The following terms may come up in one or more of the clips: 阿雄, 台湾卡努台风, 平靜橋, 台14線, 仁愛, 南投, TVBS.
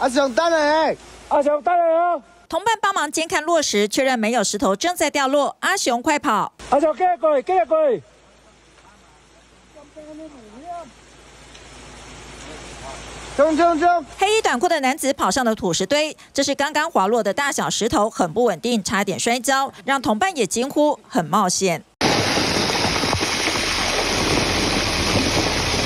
阿翔等下，阿翔等下哦。同伴帮忙监看落石，确认没有石头正在掉落。阿雄快跑！阿翔跟过去，跟过去。 黑衣短裤的男子跑上了土石堆，这是刚刚滑落的大小石头，很不稳定，差点摔跤，让同伴也惊呼很冒险。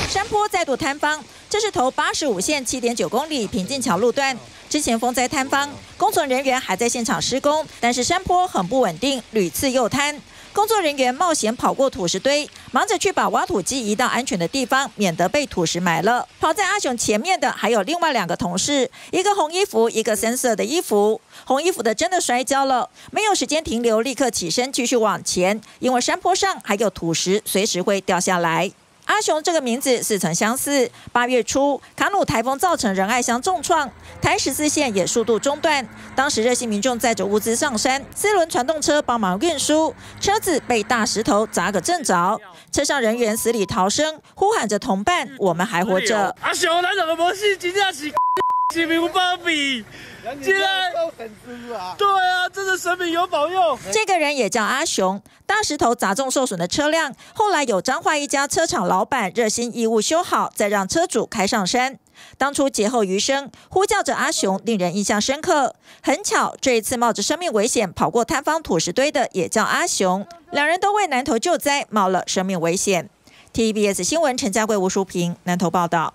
山坡再度坍方，这是头85线 7.9 公里平靖桥路段，之前风灾坍方，工作人员还在现场施工，但是山坡很不稳定，屡次又坍。 工作人员冒险跑过土石堆，忙着去把挖土机移到安全的地方，免得被土石埋了。跑在阿雄前面的还有另外两个同事，一个红衣服，一个深色的衣服。红衣服的真的摔跤了，没有时间停留，立刻起身继续往前，因为山坡上还有土石，随时会掉下来。 阿雄这个名字似曾相似。8月初，卡努台风造成仁爱乡重创，台14线也数度中断。当时热心民众载着物资上山，4轮传动车帮忙运输，车子被大石头砸个正着，车上人员死里逃生，呼喊着同伴：“我们还活着。”阿雄，咱怎么没事？真的是神明保庇，竟然对啊，真的神明有保佑。这个人也叫阿雄。 大石头砸中受损的车辆，后来有彰化一家车厂老板热心义务修好，再让车主开上山。当初劫后余生，呼叫着阿雄，令人印象深刻。很巧，这一次冒着生命危险跑过塌方土石堆的也叫阿雄，两人都为南投救灾冒了生命危险。TVBS 新闻陈家贵、吴淑萍南投报道。